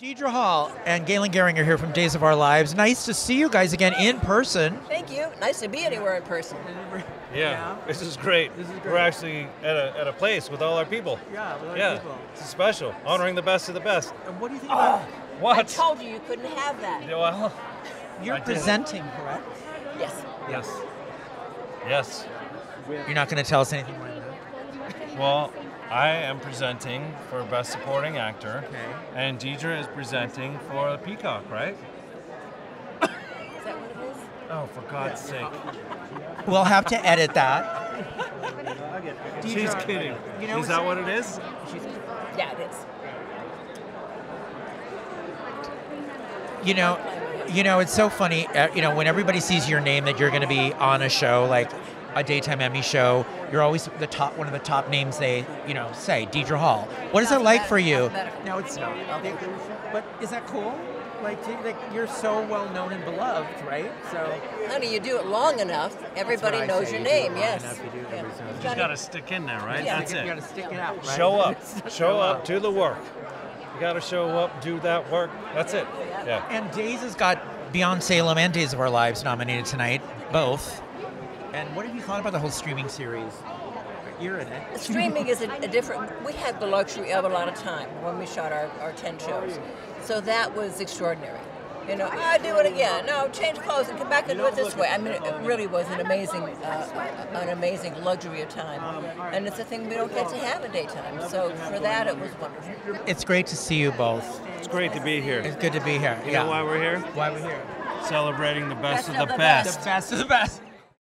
Deidre Hall and Galen Gering are here from Days of Our Lives. Nice to see you guys again in person. Thank you. Nice to be anywhere in person. Yeah, this is great. This is great. We're actually at a place with all our people. Yeah, with our people. It's special, honoring the best of the best. And what do you think about what? I told you you couldn't have that. Yeah, well, you're presenting, correct? Yes. Yes. Yes. You're not going to tell us anything right now? Well, I am presenting for Best Supporting Actor, and Deidre is presenting for the Peacock, right? Is that what it is? Oh, for God's sake. We'll have to edit that. She's kidding. You know, is that what it is? Yeah, it is. You know, it's so funny, you know, when everybody sees your name that you're going to be on a show, like a daytime Emmy show, you're always the top, one of the top names they, you know, say, Deidre Hall. What is it like for you? No, it's not. But is that cool? Like, you're so well known and beloved, right? So, honey, you do it long enough, everybody knows your name, yes. You just got to stick in there, right? That's it. You got to stick it out, right? Show up. Show up. Do the work. You got to show up, do that work. That's it. Yeah. And Days has got Beyond Salem and Days of Our Lives nominated tonight, both. And what have you thought about the whole streaming series? You're in it. Streaming is a different... We had the luxury of a lot of time when we shot our 10 shows. So that was extraordinary. You know, I do it again. No, change clothes and come back and do it this way. I mean, it really was an amazing luxury of time. And it's a thing we don't get to have in daytime. So for that, it was wonderful. It's great to see you both. It's great to be here. It's good to be here. You know why we're here? Why we're here. Celebrating the best of the best. The best of the best.